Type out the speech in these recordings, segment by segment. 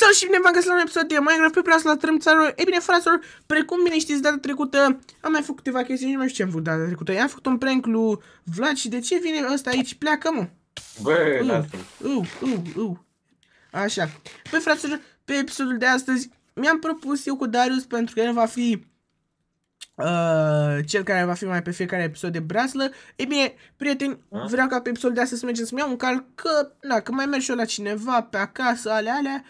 Salut și bine v-am găsit la un episod de Minecraft pe Brazla, Trâmțarul. Ei bine, fraților, precum bine știți, data trecută am mai făcut câteva chestii, nu mai știu ce am făcut data trecută. I-am făcut un prank lui Vlad și de ce vine ăsta aici? Pleacă, mă! Băi, Așa. Păi, fraților, pe episodul de astăzi mi-am propus eu cu Darius, pentru că el va fi cel care va fi mai pe fiecare episod de Brazla. Ei bine, prieteni, vreau ca pe episodul de astăzi să mergem să-mi iau un cal, că, na, că mai merg și eu la cineva, pe acasă, alea.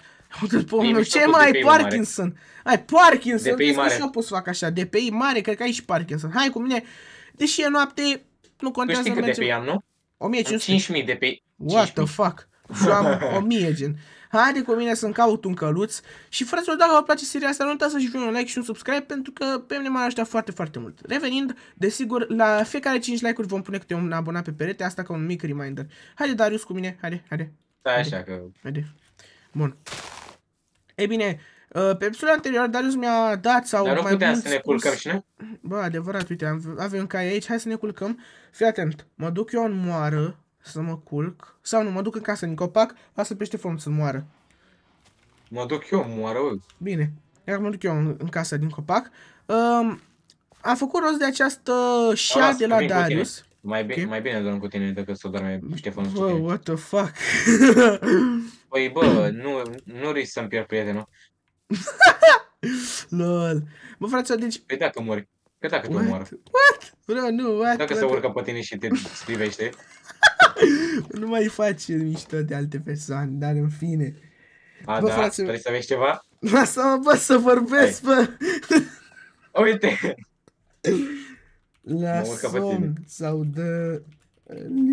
Ce mai ai Parkinson? Ai Parkinson? Vezi că și eu pot să fac așa, DPI mare, cred că ai și Parkinson. Hai cu mine, deși e noapte, nu contează. Tu știi cât DPI am, nu? 1500. 5.000 DPI. What the fuck? Eu am 1000 gen. Haide cu mine să-mi caut un căluț. Și fraților, dacă vă place seria asta, nu uitați să-și un like și un subscribe, pentru că pe mine m-ar ajuta foarte, foarte mult. Revenind, desigur, la fiecare 5 like-uri vom pune câte un abonat pe perete, asta ca un mic reminder. Haide, Darius, cu mine, haide. Stai așa că... Haide. Bun. Ei bine, pe episodul anterior Darius mi-a dat sau mai mult. Dar nu puteam să ne culcăm și noi? Bă, adevărat, uite, avem cai aici, hai să ne culcăm. Fii atent, mă duc eu în moară să mă culc. Sau nu, mă duc în casă, în copac, lasă pește formă să moară. Mă duc eu în moară, ui. Bine, iar mă duc eu în casă din copac. Am făcut rost de această șa de la Darius. Mai bine dorm cu tine decât să dorme Stefanus. Bă, what the fuck? Păi bă, nu risc să-mi pierd prietenul. Lol. Bă, fraților, deci... Păi dacă mori. Că dacă tu mori. What? Bro, nu, what? Dacă se urcă pe tine și te strivește. Nu mai faci mișto de alte persoane, dar în fine. A, bă, da? Fraților... Trebuie să vezi ceva? Lasă-mă, bă, să vorbesc, hai, bă. Uite. La somn sau de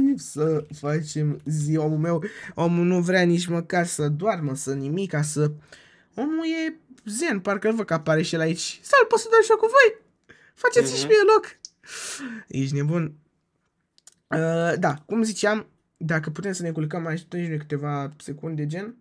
lipsă facem zi. Omul meu, omul nu vrea nici măcar să doarmă, să nimica, să... Omul e zen, parcă-l văd că apare și el aici. Sal, pot să dorm și eu cu voi? Faceți și mie loc. Ești nebun. Da, cum ziceam, dacă putem să ne culcăm mai noi câteva secunde, gen...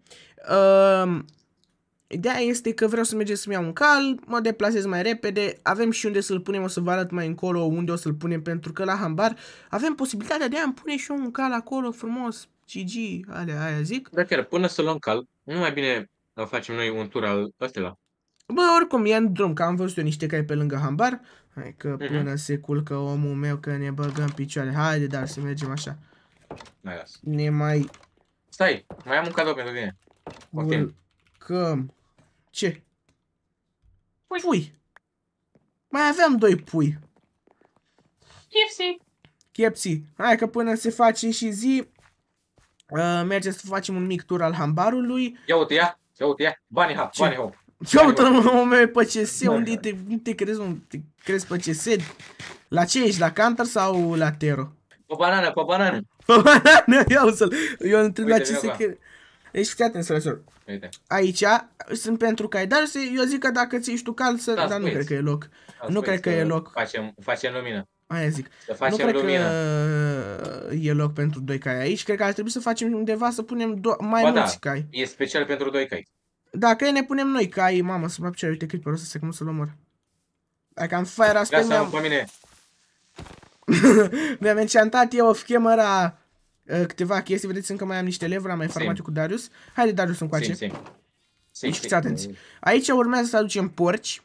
Ideea este că vreau să mergem să-mi iau un cal, mă deplasez mai repede, avem și unde să-l punem, o să vă arăt mai încolo unde o să-l punem, pentru că la hambar avem posibilitatea de a-mi pune și eu un cal acolo frumos, GG, aia zic. Dar chiar, până să luăm cal, nu mai bine facem noi un tur al ăstela. Bă, oricum, e în drum, că am văzut eu niște cai pe lângă hambar, hai că până se culcă omul meu, că ne băgăm picioare, haide, dar să mergem așa. Ne mai... Stai, mai am un cadou pentru tine. Culcăm. Ce? Pui. Mai aveam 2 pui. Chepsi. Hai că până se face și zi, mergem să facem un mic tur al hambarului. Ia uite. Banii hop. Ia uite, mă, pe CS, unde te crezi, unde te crezi pe CS? La ce ești, la counter sau la tero? Pe banană, iau să-l... Eu întreb la ce se crezi. Deci fii atent, frăților. Aici sunt pentru cai, dar eu zic că dacă ți-ești tu cal să... Dar nu cred că e loc. Nu cred că e loc. Facem lumină. Aia zic. Nu cred că e loc pentru 2 cai aici. Cred că ar trebui să facem undeva să punem mai mulți cai. E special pentru 2 cai. Dacă ne punem noi cai, mamă, să mă apuce, uite clipul ăsta, să cum să-l omor. Dacă am fire asta mi-am... Mi-am enchantat eu off-camera câteva chestii, vedeți, încă mai am niște levuri, am mai farmat cu Darius. Haide, Darius, încoace. Deci fiți atenți. Aici urmează să aducem porci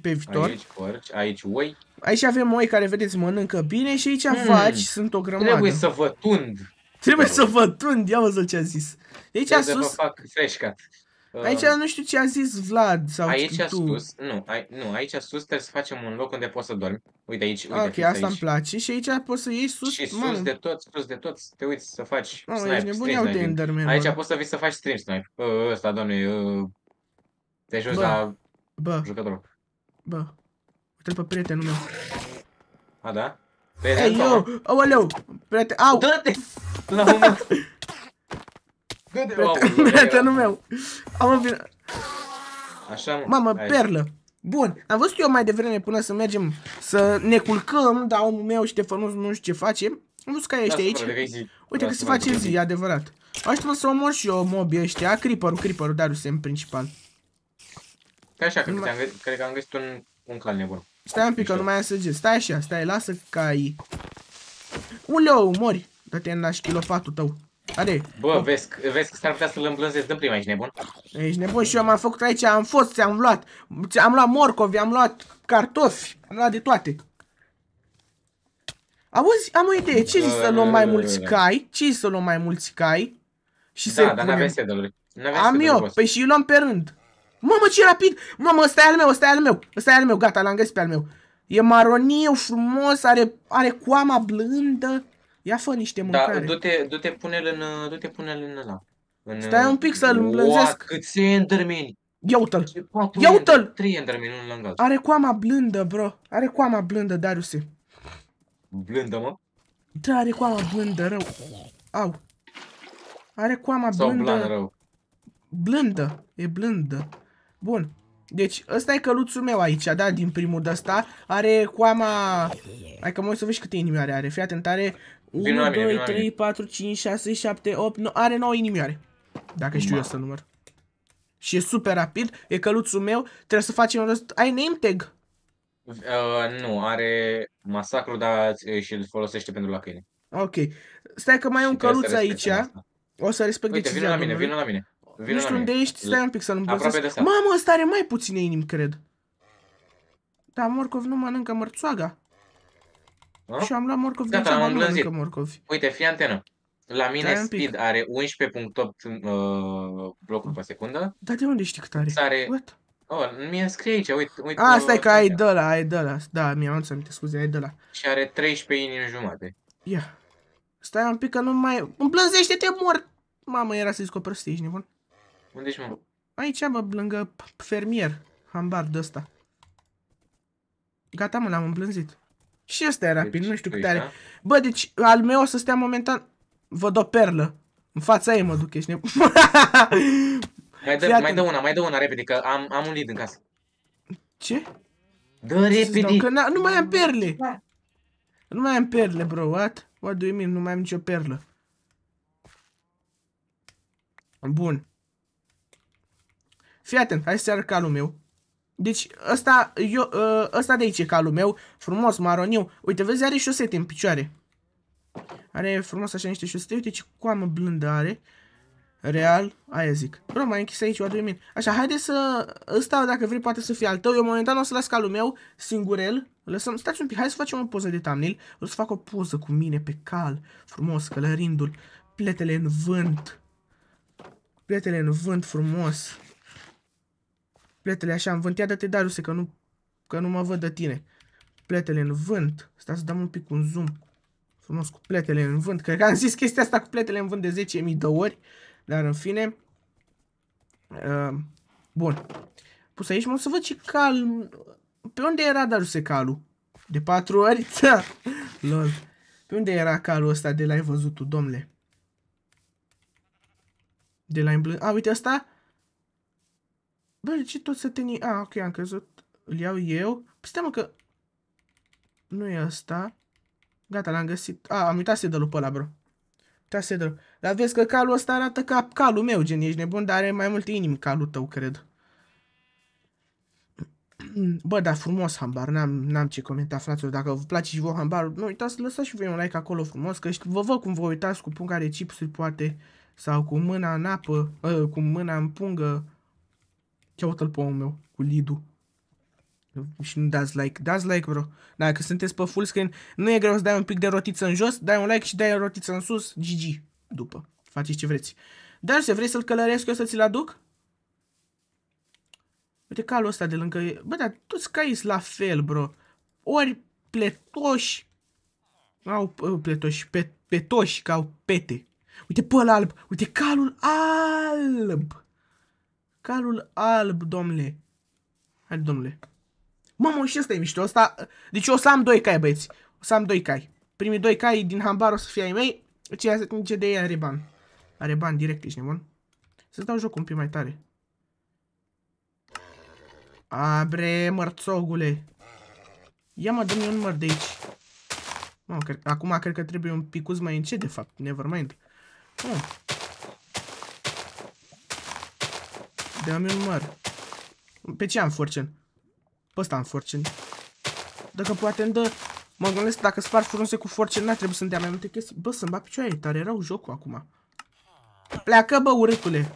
pe viitor. Aici porci, aici oi. Aici avem oi care, vedeți, mănâncă bine și aici vaci, sunt o grămadă. Trebuie să vă tund. Ia văză ce a zis. Aici a sus... Aici nu știu ce a zis Vlad sau aici tu. Sus, aici sus trebuie să facem un loc unde poți să dormi. Uite aici, uite. Ok, asta îmi place și aici poți să iei sus. Și sus de tot, te uiți să faci snipe. Aici poți să vii să faci stream snipe. Ăsta, doamne, te joci la jucătorul. Bă, uite-l pe prietenul meu. A, da? Ei, eu, aoleu, prieten, au! Dă-te! Prietenul meu. Mamă, perlă. Bun, am văzut eu mai devreme până să mergem să ne culcăm, dar omul meu, Stefanus, nu știu ce face. Am văzut că ești aici. Uite că se face zi, adevărat. Aștept să omor și eu mobii ăștia. Creeper-ul, Darius, în principal. Ca așa, cred că am găsit un cal nebun. Stai un pic, că nu mai am săgeți. Stai așa, stai, lasă caii. Uleu, mori. Dă-te în la șchilopatul tău. Are. Bă, vezi că s-ar putea să-l îmblânzesc de prima, ești nebun? Ești nebun și eu m-am făcut aici, am fost, ți-am luat. Am luat morcovi, am luat cartofi, am luat de toate. Auzi, am o idee, ce zici să luăm mai mulți cai? Ce zici să luăm mai mulți cai? Și să-i punem. Da, n-avem sedeluri. Am eu, păi și luăm pe rând. Mamă, ce rapid! Mamă, ăsta e al meu, ăsta e al meu, ăsta e al meu, gata, l-am găsit pe al meu. E maroniu, frumos, are coama blândă. Ia fă niște mâncare. Da, du-te, pune-l în ăla. Stai un pic să-l îmblânzesc. Câți endermeni? Ia uite-l! Ia uite-l! 3 endermeni, unul lângă altul. Are coama blândă, bro. Are coama blândă, Dariuse. Blândă, mă? Da, are coama blândă, rău. Au. Are coama blândă. Sau blană, rău. Blândă. E blândă. Bun. Deci, ăsta e căluțul meu aici, da, din primul de ăsta. Are coama... Hai că mă uit să vezi câte inimioare are. Fii atent, are... 1, 2, 3, 4, 5, 6, 7, 8, 9, are 9 inimioare. Dacă știu eu să număr. Și e super rapid, e căluțul meu, trebuie să facem răst... Ai name tag? Nu, are masacru, dar și îl folosește pentru la câine. Ok. Stai că mai e un căluț aici. O să respect decizia. Uite, vină la mine. Nu știu unde ești, stai un pic să nu îmbrăzesc. Mamă, ăsta are mai puține inimi, cred. Dar morcov nu mănâncă mărțoaga. Și am luat morcovi, gata, am îmblânzit. Uite, fii antenă. La mine speed are 11.8 blocuri pe secundă. Dar de unde știi cât are? What? Oh, mi-e scrie aici, uite. Ah, stai că ai de ăla, Da, mi-am adus aminte, scuze, ai de ăla. Și are 13 inimi jumate. Ia. Stai un pic că nu mai... Îmblânzește-te, mort! Mamă, era să-i scoperi, ești nebun. Unde ești, mă? Aici, bă, lângă fermier. Hambar de ăsta. Gata, mă, l-am îmblânzit. Și ăsta e rapid, nu știu cât are. Da? Bă, deci al meu o să stea momentan... Văd o perlă. În fața ei mă duc, ești nebun. mai dă una, repede, că am un lead în casă. Ce? Dă repede! Că nu mai am perle! Da. Nu mai am perle, bro, what? What do you mean? Nu mai am nicio perlă. Bun. Fii atent, hai să arăt calul meu. Deci ăsta de aici e calul meu, frumos, maroniu. Uite, vezi, are șosete în picioare. Are frumos așa niște șosete, uite ce coamă blândă are. Real, aia zic. Bro, m-ai închis aici, oaduimeni. Așa, haide să... Ăsta, dacă vrei, poate să fie al tău. Eu momentan o să las calul meu, singurel. Lăsăm, stați un pic, hai să facem o poză de thumbnail. O să fac o poză cu mine pe cal, frumos, călărindu-l. Pletele în vânt. Pletele în vânt, frumos. Pletele așa în vânt, ia dă-te, Dariuse, că nu mă văd de tine. Pletele în vânt, stai să dăm un pic un zoom. Frumos, cu pletele în vânt, cred că am zis chestia asta cu pletele în vânt de 10.000 de ori. Dar în fine. Bun. Pus aici, mă, o să văd ce cal. Pe unde era, Dariuse, calul? De 4 ori? Lol. Pe unde era calul ăsta de l-ai văzut tu, domnule? De la îmblânt. A, uite ăsta. Bă, de ce tot sătenii? A, ok, am crezut. Îl iau eu. Păi stai, mă, că... Nu e asta. Gata, l-am găsit. A, am uitat sedelul pe ăla, bro. Uitat sedelul. Dar vezi că calul ăsta arată ca calul meu, gen, ești nebun, dar are mai multe inimi calul tău, cred. Bă, dar frumos hambar. N-am ce comenta, fraților. Dacă vă place și vouă hambarul, nu uitați să lăsați și voi un like acolo frumos, că vă văd cum vă uitați cu punga de chipsuri, poate, sau cu mâna în apă, cu mâna în pungă. Uite-l pe omul meu, cu lead-ul. Și nu dați like, dați like, bro. Dacă sunteți pe full screen, nu e greu să dai un pic de rotiță în jos, dai un like și dai o rotiță în sus, GG. După, faceți ce vreți. Dar se vrei să-l călăresc eu, să ți-l aduc? Uite calul ăsta de lângă e. Bă, dar toți caii sunt la fel, bro. Ori pletoși. Au pletoși, petoși, că au pete. Uite pe ăla alb, uite calul alb. Calul alb, domnule. Hai, domnule. Mamă, și ăsta e mișto. Ăsta... Deci eu o să am 2 cai, băieți. O să am 2 cai. Primii 2 cai din hambar o să fie ai mei. Ceea ce atinge de ei are bani. Are bani direct, ești nebun? Să-ți dau joc un pic mai tare. Abre, mărțogule. Ia, mă, dă-mi un măr de aici. Mamă, cred... Acum cred că trebuie un picuț mai încet, de fapt. Nevermind. Dă-mi un măr. Pe ce am fortune? Pe ăsta am fortune. Dacă poate îmi dă... Mă gândesc, dacă sparg frunze cu fortune, n-ar trebui să-mi dea mai multe chestii. Bă, să-mi bat picioarele, tare rău jocul acum. Pleacă, bă, urâtule.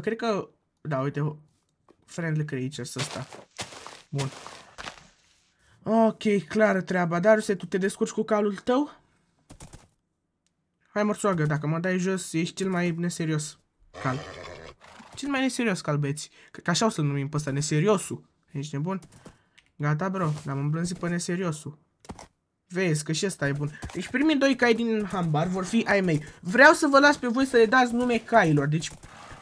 Cred că... Da, uite. Friendly creatures ăsta. Bun. Ok, clară treaba. Darius, tu te descurci cu calul tău? Hai, mărțoagă, dacă mă dai jos, ești cel mai neserios cal. Cel mai neserios cal, băieți. Că așa o să-l numim pe ăsta, neseriosul. Ești nebun? Gata, bro, l-am îmblânzit pe neseriosul. Vezi că și ăsta e bun. Deci primii doi cai din hambar vor fi ai mei. Vreau să vă las pe voi să le dați nume cailor. Deci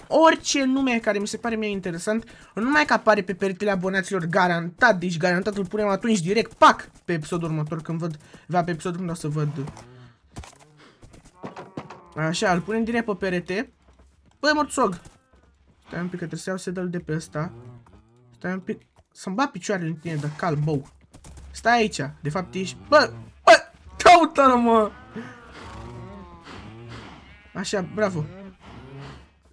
orice nume care mi se pare mie interesant, numai că apare pe peretele abonaților, garantat. Deci garantat îl punem atunci direct, pac, pe episodul următor, când văd, va pe episodul când o să văd. Așa, îl punem direct pe perete. Băi, morțog. Stai un pic că trebuie să iau sedalul de pe ăsta. Stai un pic. Să-mi bat picioarele în tine de cal, bău. Stai aici, de fapt ești... Bă, bă, caută-l, mă! Așa, bravo.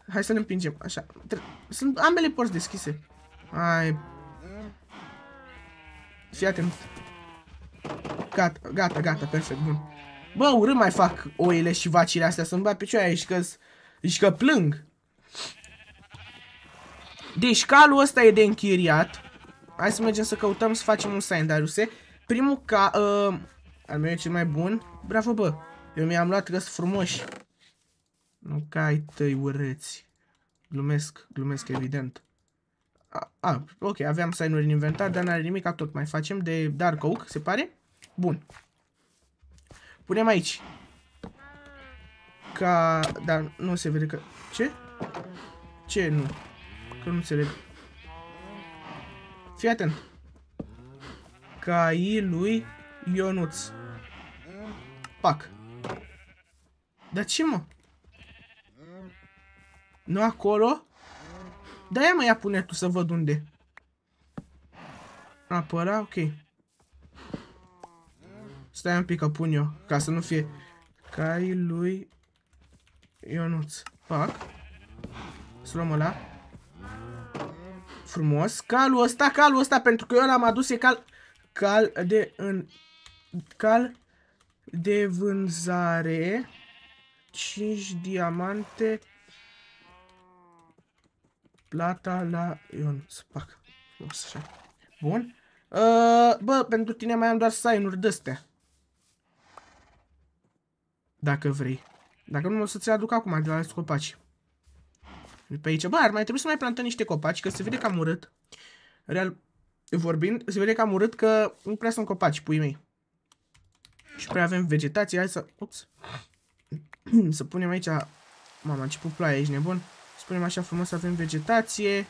Hai să ne împingem, așa. Sunt ambele porți deschise. Hai. Fii atent. Gata, gata, gata, perfect, bun. Bă, urât mai fac oile și vacile astea, să-mi bat picioarele și că plâng. Deci calul ăsta e de închiriat. Hai să mergem să căutăm, să facem un sign, Dariuse. Primul ca... al meu e cel mai bun. Bravo, bă. Eu mi-am luat găs frumoși. Nu ca ai tăi urâți. Glumesc, glumesc, evident. Ok, aveam sign-uri în inventar, dar n-are nimic, tot mai facem de Dark Oak, se pare? Bun. Punem aici. Ca... Dar nu se vede că... Ce? Ce nu? Că nu înțeleg. Fii atent. Caii lui Ionuț Pac. Dar ce, mă? Nu acolo? Da, ia, mă, ia, pune tu să văd unde. Apăra, ok. Stai un pic că pun eu, ca să nu fie. Caii lui Ionuț Pac. Să luăm ăla. Frumos. Calul ăsta, calul ăsta, pentru că eu l-am adus, e cal... Cal de... În... Cal de vânzare. 5 diamante. Plata la Ionuț Pac. Frumos, așa. Bun. Bă, pentru tine mai am doar sign-uri de-astea. Dacă vrei. Dacă nu, o să ți-l aduc acum de la alți copaci. Pe aici, bă, ar mai trebui să mai plantăm niște copaci, că se vede cam urât. Real vorbind, se vede cam urât că nu prea sunt copaci, puii mei. Și prea avem vegetație, hai să... Ups. Să punem aici... Mama, a început ploaia, ești nebun? Să punem așa frumos să avem vegetație,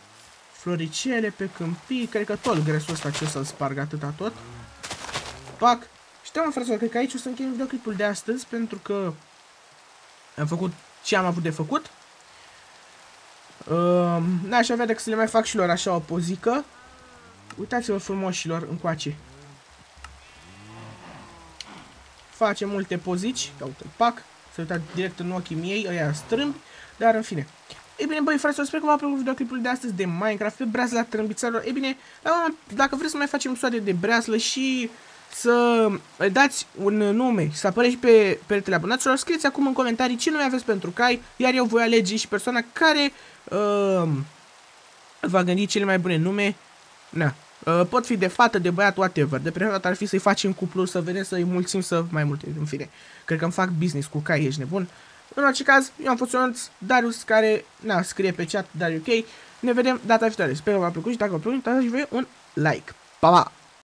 floricele pe câmpii, cred că tot gresul ăsta ce o să-l sparg atâta tot. Pac! Și te-am, frăților, cred că aici o să încheiem videoclipul de astăzi, pentru că am făcut ce am avut de făcut. N-aș avea decât să le mai fac și lor așa o pozică. Uitați-vă, frumoșilor, încoace. Facem multe pozici. Uite, Pac, se uita direct în ochii miei, ăia strâmbi. Dar în fine. Ei bine, băi, fraților, sper că v-a plăcut videoclipul de astăzi de Minecraft pe Brazla Trâmțarul. Ei bine, dacă vreți să mai facem episoade de Brazla și să dați un nume, să apăreți pe peretele abonaților, scrieți acum în comentarii ce nume aveți pentru cai, iar eu voi alege și persoana care va gândi cele mai bune nume. Na. Pot fi de fată, de băiat, whatever. De preferat ar fi să-i facem cuplu, să vedem, să-i mulțim, să mai multe, în fine. Cred că îmi fac business cu cai, ești nebun. În orice caz, eu am fost Darius, care, na, scrie pe chat, dar ok. Ne vedem data viitoare. Sper că v-a plăcut și dacă v-a plăcut, dați-vă un like. Pa, pa!